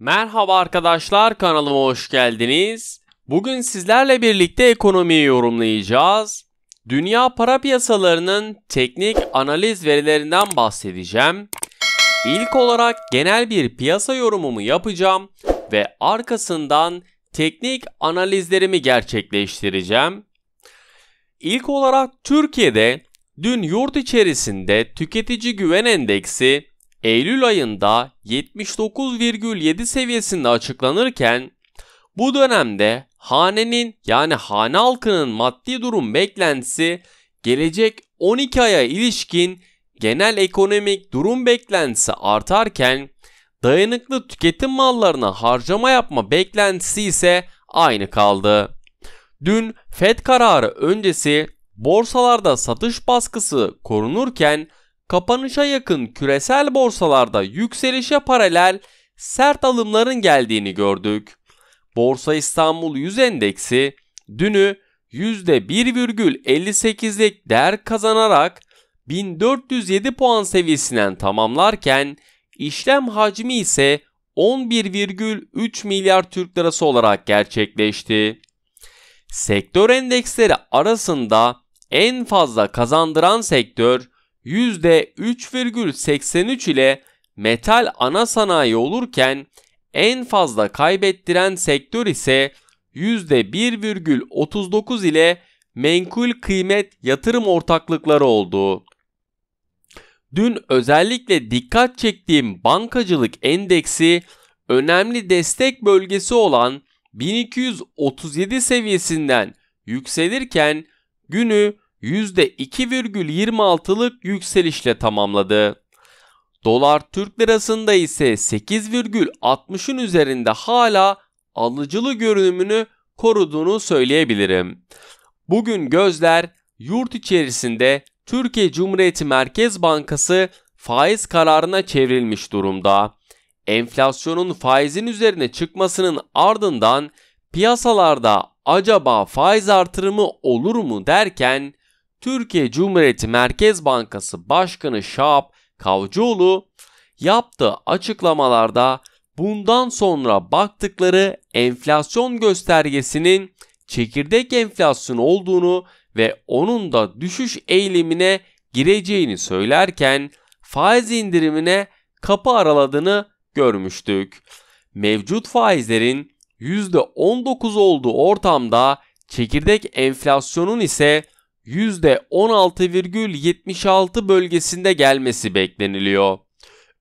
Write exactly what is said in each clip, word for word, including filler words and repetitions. Merhaba arkadaşlar, kanalıma hoş geldiniz. Bugün sizlerle birlikte ekonomiyi yorumlayacağız. Dünya para piyasalarının teknik analiz verilerinden bahsedeceğim. İlk olarak genel bir piyasa yorumumu yapacağım ve arkasından teknik analizlerimi gerçekleştireceğim. İlk olarak Türkiye'de dün yurt içerisinde tüketici güven endeksi Eylül ayında yetmiş dokuz virgül yedi seviyesinde açıklanırken bu dönemde hanenin yani hane halkının maddi durum beklentisi gelecek on iki aya ilişkin genel ekonomik durum beklentisi artarken dayanıklı tüketim mallarına harcama yapma beklentisi ise aynı kaldı. Dün Fed kararı öncesi borsalarda satış baskısı korunurken kapanışa yakın küresel borsalarda yükselişe paralel sert alımların geldiğini gördük. Borsa İstanbul yüz Endeksi dünü yüzde bir virgül elli sekizlik değer kazanarak bin dört yüz yedi puan seviyesinden tamamlarken işlem hacmi ise on bir virgül üç milyar Türk lirası olarak gerçekleşti. Sektör endeksleri arasında en fazla kazandıran sektör yüzde üç virgül seksen üç ile metal ana sanayi olurken en fazla kaybettiren sektör ise yüzde bir virgül otuz dokuz ile menkul kıymet yatırım ortaklıkları oldu. Dün özellikle dikkat çektiğim bankacılık endeksi önemli destek bölgesi olan bin iki yüz otuz yedi seviyesinden yükselirken günü yüzde iki virgül yirmi altılık yükselişle tamamladı. Dolar Türk lirasında ise sekiz virgül altmışın üzerinde hala alıcılı görünümünü koruduğunu söyleyebilirim. Bugün gözler yurt içerisinde Türkiye Cumhuriyeti Merkez Bankası faiz kararına çevrilmiş durumda. Enflasyonun faizin üzerine çıkmasının ardından piyasalarda acaba faiz artırımı olur mu derken Türkiye Cumhuriyeti Merkez Bankası Başkanı Şahap Kavcıoğlu yaptığı açıklamalarda bundan sonra baktıkları enflasyon göstergesinin çekirdek enflasyonu olduğunu ve onun da düşüş eğilimine gireceğini söylerken faiz indirimine kapı araladığını görmüştük. Mevcut faizlerin yüzde on dokuz olduğu ortamda çekirdek enflasyonun ise yüzde on altı virgül yetmiş altı bölgesinde gelmesi bekleniliyor.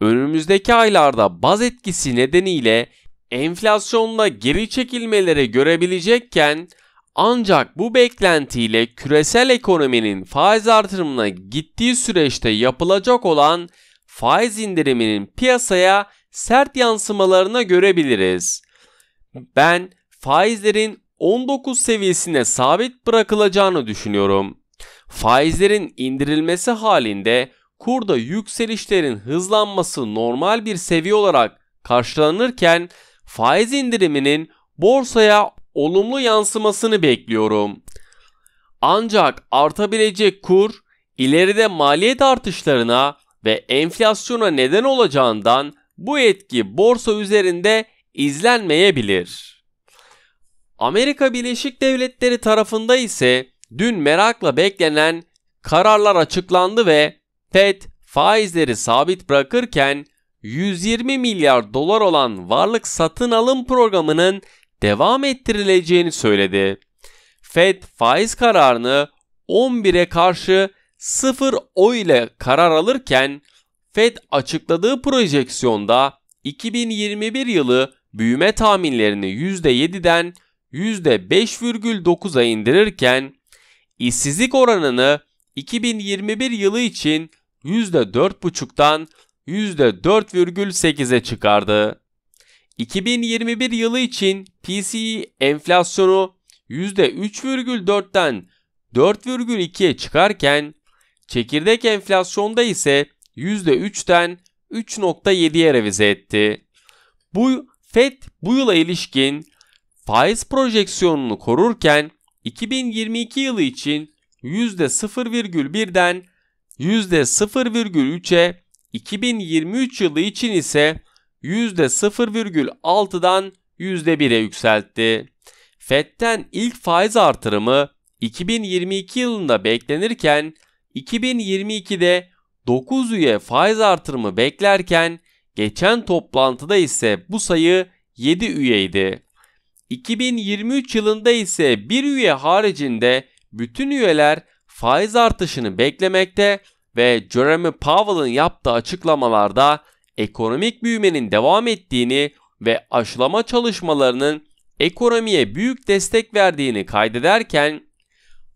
Önümüzdeki aylarda baz etkisi nedeniyle enflasyonda geri çekilmeleri görebilecekken ancak bu beklentiyle küresel ekonominin faiz artırımına gittiği süreçte yapılacak olan faiz indiriminin piyasaya sert yansımalarına görebiliriz. Ben faizlerin on dokuz seviyesine sabit bırakılacağını düşünüyorum. Faizlerin indirilmesi halinde kurda yükselişlerin hızlanması normal bir seviye olarak karşılanırken faiz indiriminin borsaya olumlu yansımasını bekliyorum. Ancak artabilecek kur ileride maliyet artışlarına ve enflasyona neden olacağından bu etki borsa üzerinde izlenmeyebilir. Amerika Birleşik Devletleri tarafında ise dün merakla beklenen kararlar açıklandı ve Fed faizleri sabit bırakırken yüz yirmi milyar dolar olan varlık satın alım programının devam ettirileceğini söyledi. Fed faiz kararını on bire karşı sıfır oy ile karar alırken Fed açıkladığı projeksiyonda iki bin yirmi bir yılı büyüme tahminlerini yüzde yediden yüzde beş virgül dokuza indirirken işsizlik oranını iki bin yirmi bir yılı için yüzde dört virgül beş'tan yüzde dört virgül sekize çıkardı. iki bin yirmi bir yılı için P C E enflasyonu yüzde üç virgül dört'ten dört virgül ikiye çıkarken çekirdek enflasyonda ise yüzde üç'ten üç virgül yediye revize etti. Bu Fed bu yıla ilişkin faiz projeksiyonunu korurken iki bin yirmi iki yılı için yüzde sıfır virgül bir'den yüzde sıfır virgül üç'e, iki bin yirmi üç yılı için ise yüzde sıfır virgül altıdan yüzde bire yükseltti. F E D'den ilk faiz artırımı iki bin yirmi iki yılında beklenirken iki bin yirmi ikide dokuz üye faiz artırımı beklerken geçen toplantıda ise bu sayı yedi üyeydi. iki bin yirmi üç yılında ise bir üye haricinde bütün üyeler faiz artışını beklemekte ve Jerome Powell'ın yaptığı açıklamalarda ekonomik büyümenin devam ettiğini ve aşılama çalışmalarının ekonomiye büyük destek verdiğini kaydederken,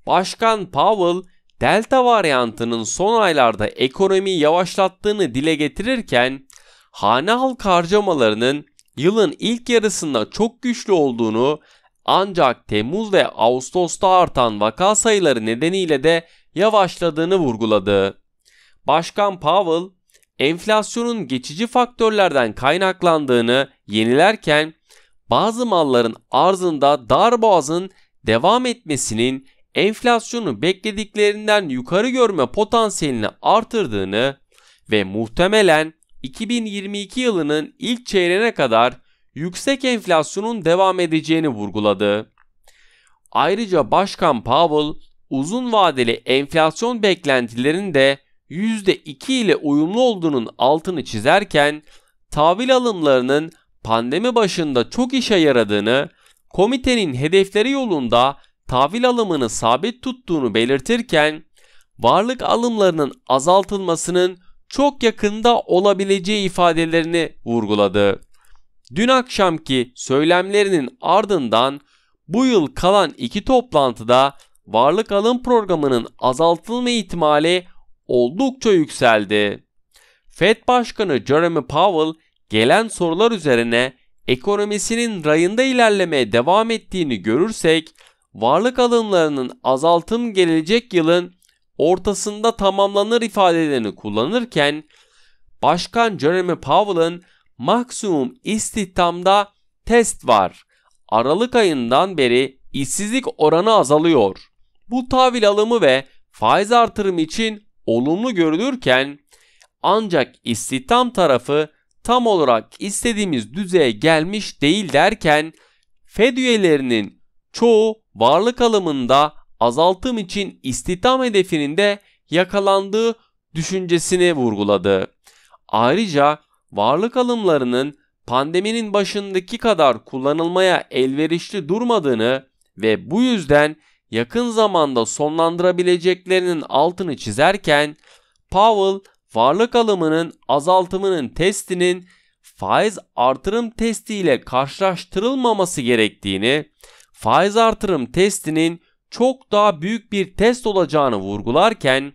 Başkan Powell, Delta varyantının son aylarda ekonomiyi yavaşlattığını dile getirirken, hane halk harcamalarının yılın ilk yarısında çok güçlü olduğunu, ancak Temmuz ve Ağustos'ta artan vaka sayıları nedeniyle de yavaşladığını vurguladı. Başkan Powell, enflasyonun geçici faktörlerden kaynaklandığını yenilerken, bazı malların arzında darboğazın devam etmesinin enflasyonu beklediklerinden yukarı görme potansiyelini artırdığını ve muhtemelen iki bin yirmi iki yılının ilk çeyreğine kadar yüksek enflasyonun devam edeceğini vurguladı. Ayrıca Başkan Powell, uzun vadeli enflasyon beklentilerinin de yüzde iki ile uyumlu olduğunun altını çizerken, tahvil alımlarının pandemi başında çok işe yaradığını, komitenin hedefleri yolunda tahvil alımını sabit tuttuğunu belirtirken, varlık alımlarının azaltılmasının çok yakında olabileceği ifadelerini vurguladı. Dün akşamki söylemlerinin ardından bu yıl kalan iki toplantıda varlık alım programının azaltılma ihtimali oldukça yükseldi. Fed Başkanı Jerome Powell gelen sorular üzerine ekonomisinin rayında ilerlemeye devam ettiğini görürsek varlık alımlarının azaltım gelecek yılın ortasında tamamlanır ifadelerini kullanırken Başkan Jerome Powell'ın maksimum istihdamda test var. Aralık ayından beri işsizlik oranı azalıyor. Bu tahvil alımı ve faiz artırımı için olumlu görülürken ancak istihdam tarafı tam olarak istediğimiz düzeye gelmiş değil derken Fed üyelerinin çoğu varlık alımında azaltım için istihdam hedefinin de yakalandığı düşüncesini vurguladı. Ayrıca varlık alımlarının pandeminin başındaki kadar kullanılmaya elverişli durmadığını ve bu yüzden yakın zamanda sonlandırabileceklerinin altını çizerken Powell varlık alımının azaltımının testinin faiz artırım testiyle karşılaştırılmaması gerektiğini, faiz artırım testinin çok daha büyük bir test olacağını vurgularken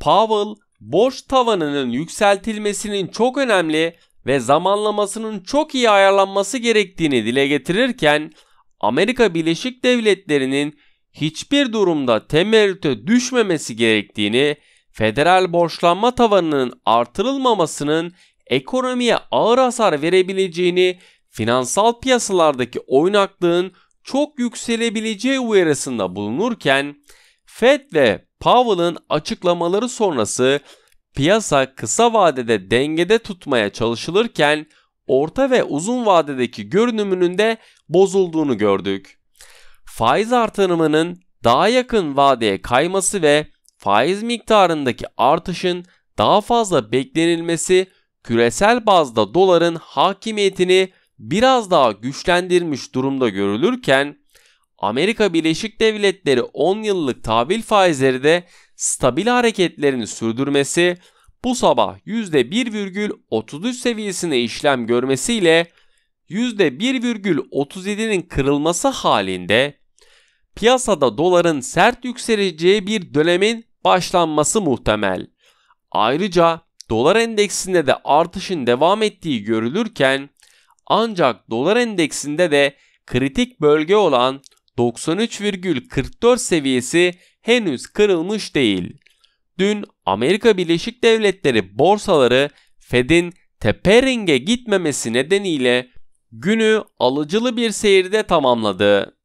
Powell borç tavanının yükseltilmesinin çok önemli ve zamanlamasının çok iyi ayarlanması gerektiğini dile getirirken Amerika Birleşik Devletleri'nin hiçbir durumda temerrüte düşmemesi gerektiğini, federal borçlanma tavanının artırılmamasının ekonomiye ağır hasar verebileceğini, finansal piyasalardaki oynaklığın çok yükselebileceği uyarısında bulunurken Fed ve Powell'ın açıklamaları sonrası piyasa kısa vadede dengede tutmaya çalışılırken orta ve uzun vadedeki görünümünün de bozulduğunu gördük. Faiz artırımının daha yakın vadeye kayması ve faiz miktarındaki artışın daha fazla beklenilmesi küresel bazda doların hakimiyetini biraz daha güçlendirmiş durumda görülürken Amerika Birleşik Devletleri on yıllık tahvil faizleri de stabil hareketlerini sürdürmesi bu sabah yüzde bir virgül otuz üç seviyesine işlem görmesiyle yüzde bir virgül otuz yedi'nin kırılması halinde piyasada doların sert yükseleceği bir dönemin başlanması muhtemel. Ayrıca dolar endeksinde de artışın devam ettiği görülürken ancak dolar endeksinde de kritik bölge olan doksan üç virgül kırk dört seviyesi henüz kırılmış değil. Dün Amerika Birleşik Devletleri borsaları Fed'in tapering'e gitmemesi nedeniyle günü alıcılı bir seyirde tamamladı.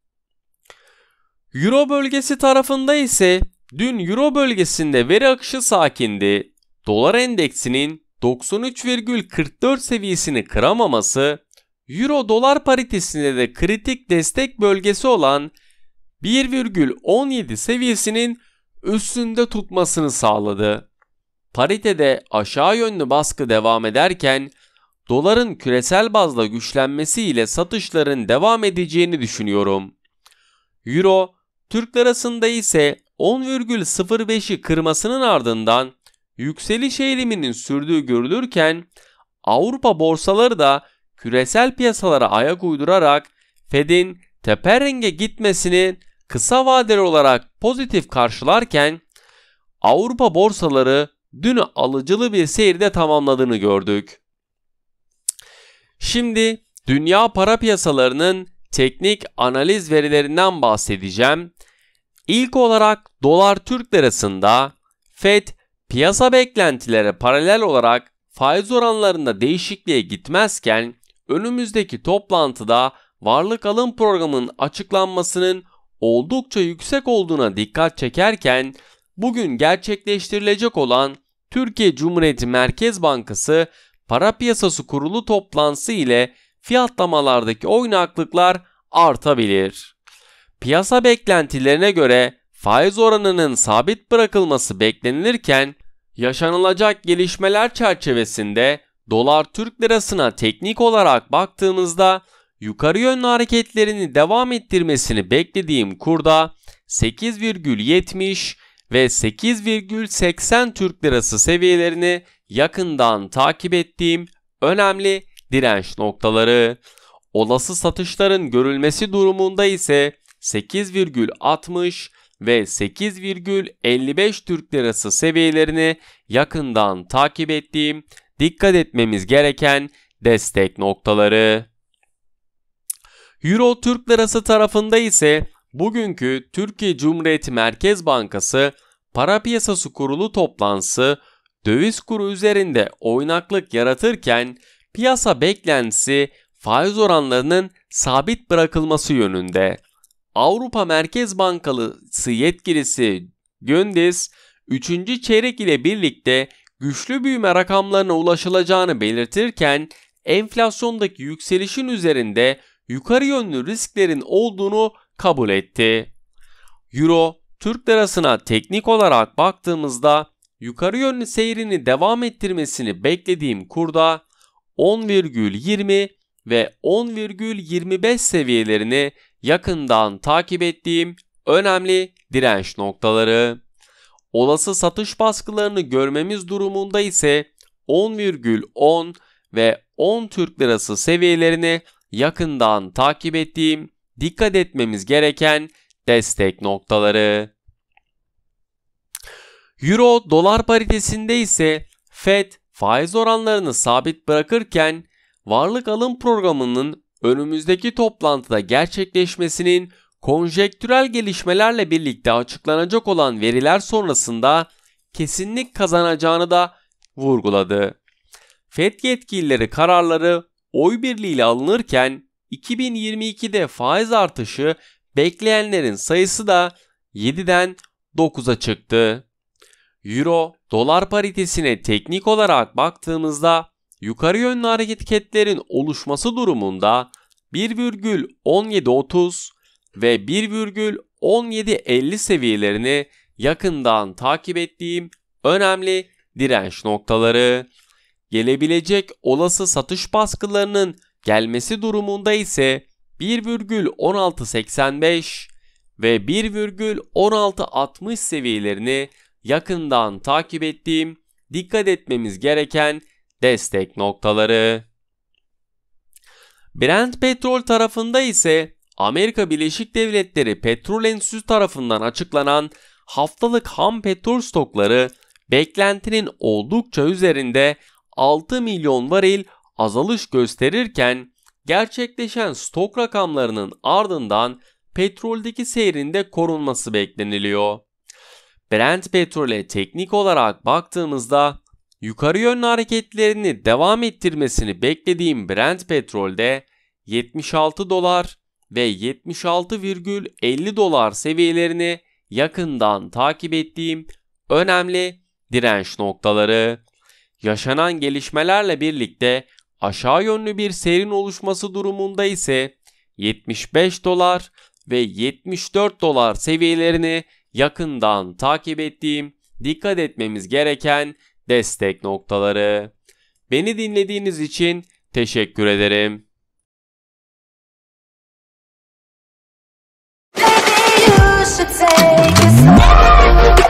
Euro bölgesi tarafında ise dün Euro bölgesinde veri akışı sakindi. Dolar endeksinin doksan üç virgül kırk dört seviyesini kıramaması, Euro dolar paritesinde de kritik destek bölgesi olan bir virgül on yedi seviyesinin üstünde tutmasını sağladı. Paritede aşağı yönlü baskı devam ederken doların küresel bazda güçlenmesiyle satışların devam edeceğini düşünüyorum. Euro, Türk lirasında ise on virgül sıfır beş'i kırmasının ardından yükseliş eğiliminin sürdüğü görülürken Avrupa borsaları da küresel piyasalara ayak uydurarak Fed'in teperrenge gitmesini kısa vadeli olarak pozitif karşılarken Avrupa borsaları dün alıcılı bir seyirde tamamladığını gördük. Şimdi dünya para piyasalarının teknik analiz verilerinden bahsedeceğim. İlk olarak dolar Türk lirasında Fed piyasa beklentilere paralel olarak faiz oranlarında değişikliğe gitmezken önümüzdeki toplantıda varlık alım programının açıklanmasının oldukça yüksek olduğuna dikkat çekerken bugün gerçekleştirilecek olan Türkiye Cumhuriyeti Merkez Bankası Para Piyasası Kurulu toplantısı ile fiyatlamalardaki oynaklıklar artabilir. Piyasa beklentilerine göre faiz oranının sabit bırakılması beklenilirken yaşanılacak gelişmeler çerçevesinde dolar Türk lirasına teknik olarak baktığımızda yukarı yönlü hareketlerini devam ettirmesini beklediğim kurda sekiz virgül yetmiş ve sekiz virgül seksen Türk lirası seviyelerini yakından takip ettiğim önemli direnç noktaları. Olası satışların görülmesi durumunda ise sekiz virgül altmış ve sekiz virgül elli beş Türk lirası seviyelerini yakından takip ettiğim dikkat etmemiz gereken destek noktaları. Euro Türk lirası tarafında ise bugünkü Türkiye Cumhuriyeti Merkez Bankası Para Piyasası Kurulu toplantısı döviz kuru üzerinde oynaklık yaratırken piyasa beklentisi faiz oranlarının sabit bırakılması yönünde. Avrupa Merkez Bankası yetkilisi Gündüz, üçüncü çeyrek ile birlikte güçlü büyüme rakamlarına ulaşılacağını belirtirken enflasyondaki yükselişin üzerinde yukarı yönlü risklerin olduğunu kabul etti. Euro, Türk lirasına teknik olarak baktığımızda yukarı yönlü seyrini devam ettirmesini beklediğim kurda on virgül yirmi ve on virgül yirmi beş seviyelerini yakından takip ettiğim önemli direnç noktaları. Olası satış baskılarını görmemiz durumunda ise on virgül on ve on Türk lirası seviyelerini yakından takip ettiğim dikkat etmemiz gereken destek noktaları. Euro dolar paritesinde ise Fed faiz oranlarını sabit bırakırken varlık alım programının önümüzdeki toplantıda gerçekleşmesinin konjektürel gelişmelerle birlikte açıklanacak olan veriler sonrasında kesinlik kazanacağını da vurguladı. Fed yetkilileri kararları oy birliğiyle alınırken iki bin yirmi iki'de faiz artışı bekleyenlerin sayısı da yedi'den dokuz'a çıktı. Euro dolar paritesine teknik olarak baktığımızda yukarı yönlü hareketlerin oluşması durumunda bir virgül on yedi otuz ve bir virgül on yedi elli seviyelerini yakından takip ettiğim önemli direnç noktaları. Gelebilecek olası satış baskılarının gelmesi durumunda ise bir virgül on altı seksen beş ve bir virgül on altı altmış seviyelerini yakından takip ettiğim dikkat etmemiz gereken destek noktaları. Brent petrol tarafında ise Amerika Birleşik Devletleri Petrol Enstitüsü tarafından açıklanan haftalık ham petrol stokları beklentinin oldukça üzerinde altı milyon varil azalış gösterirken gerçekleşen stok rakamlarının ardından petroldeki seyrinde korunması bekleniliyor. Brent petrole teknik olarak baktığımızda yukarı yönlü hareketlerini devam ettirmesini beklediğim Brent petrolde yetmiş altı dolar ve yetmiş altı virgül elli dolar seviyelerini yakından takip ettiğim önemli direnç noktaları. yaşanan gelişmelerle birlikte aşağı yönlü bir serin oluşması durumunda ise yetmiş beş dolar ve yetmiş dört dolar seviyelerini yakından takip ettiğim dikkat etmemiz gereken destek noktaları. Beni dinlediğiniz için teşekkür ederim. Maybe you should take a step.